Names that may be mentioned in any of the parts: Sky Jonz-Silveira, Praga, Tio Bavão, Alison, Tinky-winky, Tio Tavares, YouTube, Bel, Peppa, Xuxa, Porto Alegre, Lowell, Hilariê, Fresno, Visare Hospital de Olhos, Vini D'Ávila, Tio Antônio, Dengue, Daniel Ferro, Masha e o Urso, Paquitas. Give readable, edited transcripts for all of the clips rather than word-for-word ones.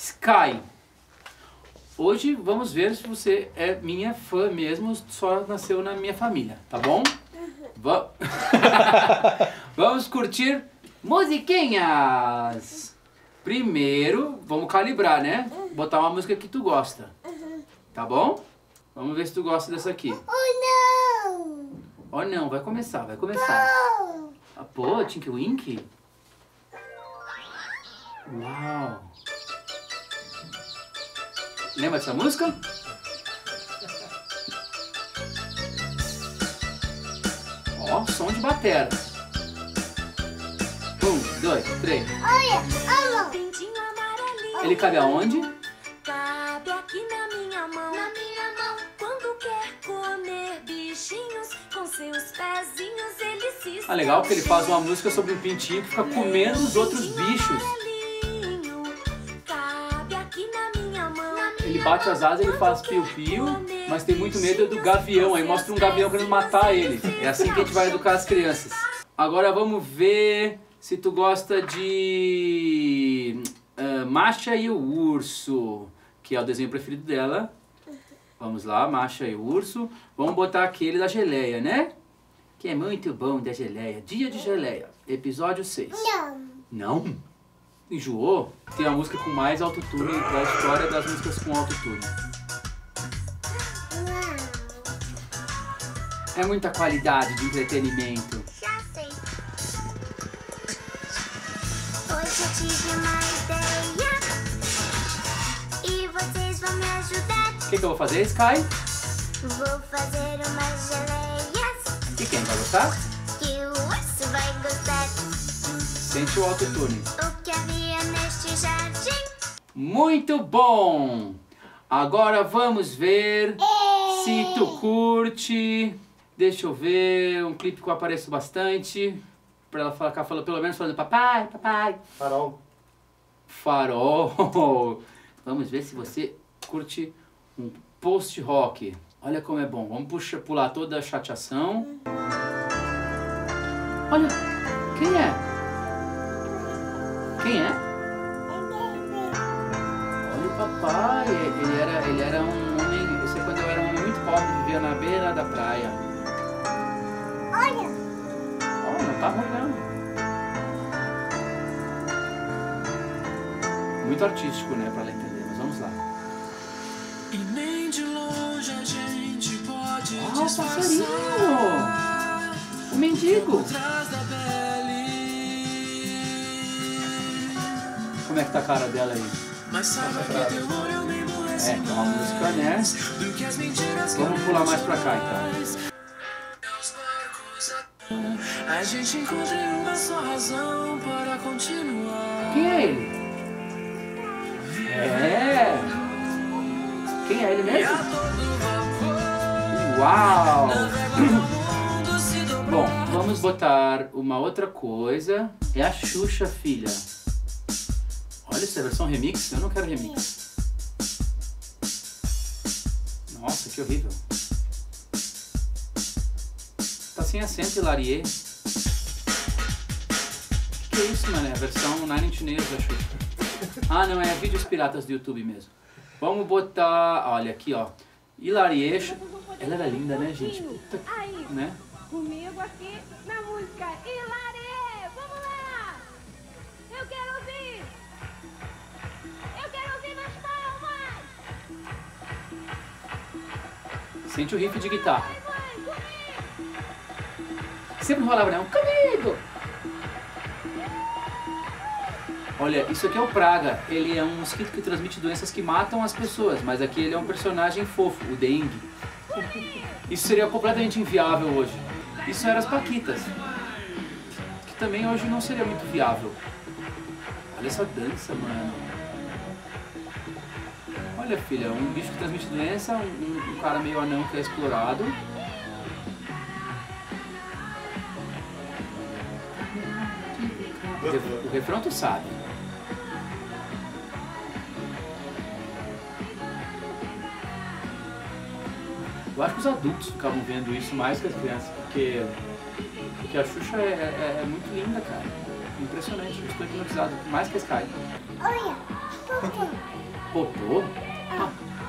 Sky. Hoje vamos ver se você é minha fã mesmo, só nasceu na minha família, tá bom? Vamos curtir musiquinhas. Primeiro, vamos calibrar, né? Botar uma música que tu gosta, tá bom? Vamos ver se tu gosta dessa aqui. Oh, não! Oh, não, vai começar, vai começar. Não. Ah, pô, Tinky-winky? Uau! Lembra dessa música? Ó, som de batera. 1, 2, 3. Olha, olha. Ele cabe aonde? Cabe aqui na minha mão. Na minha mão. Quando quer comer bichinhos, com seus pezinhos ele se... Ah, legal que ele faz uma música sobre um pintinho que fica comendo os outros bichos. Ele bate as asas, ele faz piu-piu, mas tem muito medo do gavião, aí mostra um gavião querendo matar ele. É assim que a gente vai educar as crianças. Agora vamos ver se tu gosta de Masha e o Urso, que é o desenho preferido dela. Vamos lá, Masha e o Urso. Vamos botar aquele da geleia, né? Que é muito bom, da geleia. Dia de geleia, episódio 6. Não? Não? Enjoou? Tem a música com mais autotune da história das músicas com autotune. É muita qualidade de entretenimento. Já sei. Hoje eu tive uma ideia e vocês vão me ajudar. O que eu vou fazer, Sky? Vou fazer umas geleias. E quem vai gostar? Que o urso vai gostar. Sente o autotune. Muito bom! Agora vamos ver se tu curte. Deixa eu ver um clipe que eu apareço bastante. Pra ela ficar falando, pelo menos falando papai, papai. Farol. Farol. Vamos ver se você curte um post-rock. Olha como é bom. Vamos pular toda a chateação. Olha, quem é? Quem é? Papai, ele era um homem, isso é quando eu era um homem muito pobre, vivia na beira da praia. Olha! Olha, não tá rolando. Muito artístico, né, pra ela entender, mas vamos lá. E nem de longe a gente pode... Ah, o passarinho! O mendigo! Como é que tá a cara dela aí? É uma música, né? Vamos pular mais pra cá, então. A gente encontra uma só razão para continuar. Quem é ele? É! Quem é ele mesmo? Uau! Bom, vamos botar uma outra coisa. É a Xuxa, filha. Olha, essa é a versão remix? Eu não quero remix. Nossa, que horrível. Tá sem acento, Hilariê. Que é isso, mano? É a versão Nine Inch Nails da Xuxa. Ah, não, é vídeos piratas do YouTube mesmo. Vamos botar... Olha, aqui, ó. Hilariê. Ela era linda, né, gente? Puta, né? Comigo aqui na música Hilariê. Vamos lá! Eu quero ouvir! Sente o riff de guitarra. Sempre rolava, não. Comigo! Olha, isso aqui é o Praga. Ele é um mosquito que transmite doenças que matam as pessoas. Mas aqui ele é um personagem fofo, o Dengue. Isso seria completamente inviável hoje. Isso era as Paquitas. Que também hoje não seria muito viável. Olha essa dança, mano. Olha, filha, um bicho que transmite doença, um cara meio anão que é explorado. O refrão tu sabe. Eu acho que os adultos ficavam vendo isso mais que as crianças, porque a Xuxa é muito linda, cara. Impressionante, eu estou hipnotizado mais que a Sky. Olha, por quê? Popô?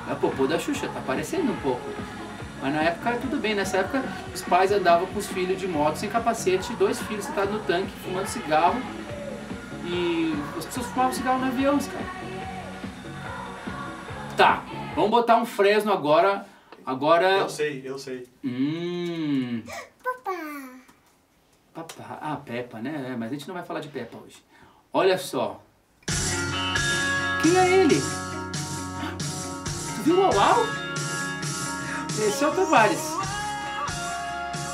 É o popô da Xuxa, tá parecendo um pouco. Mas na época, tudo bem, nessa época os pais andavam com os filhos de moto sem capacete, dois filhos sentados no tanque, fumando cigarro. E as pessoas fumavam cigarro no avião, cara. Tá, vamos botar um Fresno agora. Eu sei. Papá. Ah, Peppa, né? É, mas a gente não vai falar de Peppa hoje. Olha só. Quem é ele? Tu viu o Lowell? Esse é o Tavares.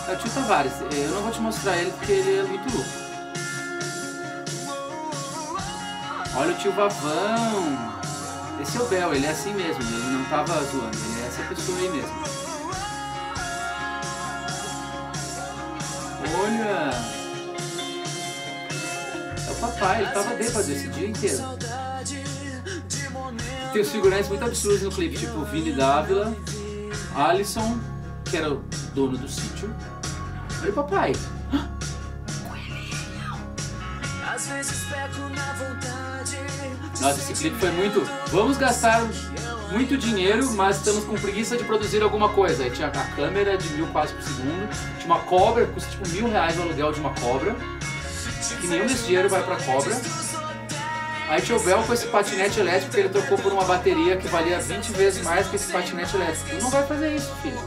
É o Tio Tavares. Eu não vou te mostrar ele porque ele é muito louco. Olha o Tio Bavão. Esse é o Bel, ele é assim mesmo. Ele não tava zoando, ele é essa pessoa aí mesmo. Olha! É o papai, ele tava bêbado esse dia inteiro. Tem os figurantes muito absurdos no clipe, tipo Vini D'Ávila, Alison, que era o dono do sítio. Olha o papai! Nossa, esse clipe foi muito... Vamos gastar muito dinheiro, mas estamos com preguiça de produzir alguma coisa. Aí tinha a câmera de 1000 quadros por segundo, tinha uma cobra, custa tipo R$1000 o aluguel de uma cobra, que nenhum desse dinheiro vai pra cobra. Aí tinha o Bel com esse patinete elétrico que ele trocou por uma bateria que valia 20 vezes mais que esse patinete elétrico. Ele não vai fazer isso, filho.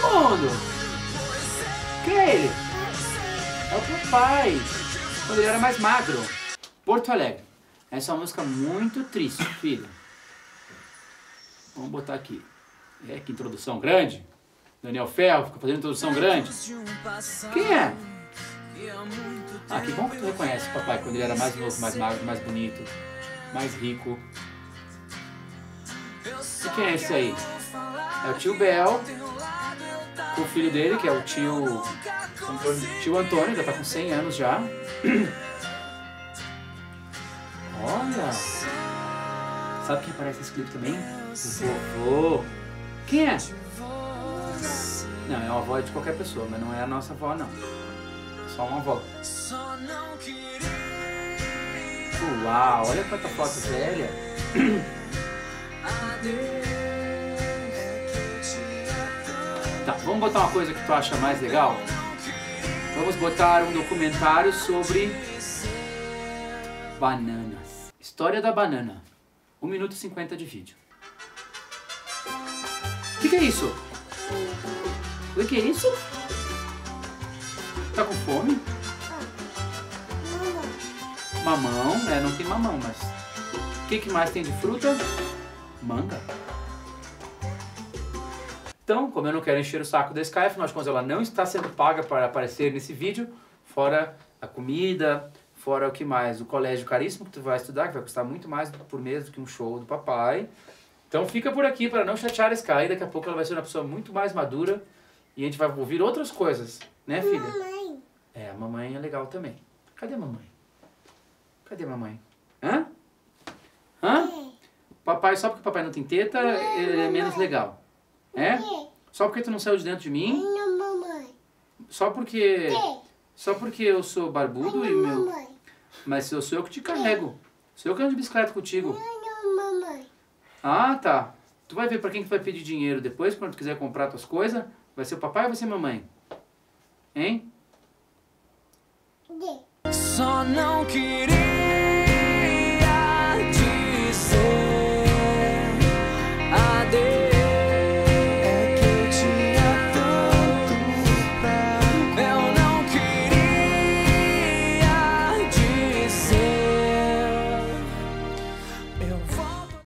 Todo mundo! Quem é ele? É o papai! Quando ele era mais magro. Porto Alegre. Essa é uma música muito triste, filho. Vamos botar aqui. É, que introdução grande. Daniel Ferro fica fazendo introdução grande. Quem é? Ah, que bom que tu reconhece o papai quando ele era mais novo, mais magro, mais bonito, mais rico. E quem é esse aí? É o tio Bel. Com o filho dele, que é o tio... Tio Antônio, já tá com 100 anos já. Olha! Sabe quem aparece nesse clipe também? O vovô. Quem é? Não, é uma avó de qualquer pessoa, mas não é a nossa avó, não. Só uma avó. Uau, olha quanta foto velha. Tá, vamos botar uma coisa que tu acha mais legal? Vamos botar um documentário sobre bananas. História da banana. 1 minuto e 50 de vídeo. O que é isso? O que é isso? Tá com fome? Mamão? É, não tem mamão, mas... O que mais tem de fruta? Manga. Então, como eu não quero encher o saco da Sky, afinal de contas ela não está sendo paga para aparecer nesse vídeo, fora a comida, fora o que mais? O colégio caríssimo que tu vai estudar, que vai custar muito mais por mês do que um show do papai. Então fica por aqui para não chatear a Sky, daqui a pouco ela vai ser uma pessoa muito mais madura e a gente vai ouvir outras coisas, né, filha? Mamãe. É, a mamãe é legal também. Cadê a mamãe? Cadê a mamãe? Hã? Hã? Papai, só porque o papai não tem teta, ele é menos legal. É? Só porque tu não saiu de dentro de mim? Não, mamãe. Só porque eu sou barbudo e meu... Mas eu sou eu que te carrego. Sou eu que ando de bicicleta contigo. Não, mamãe. Ah, tá. Tu vai ver pra quem que vai pedir dinheiro depois, quando tu quiser comprar tuas coisas? Vai ser o papai ou vai ser a mamãe? Hein? Só não queria...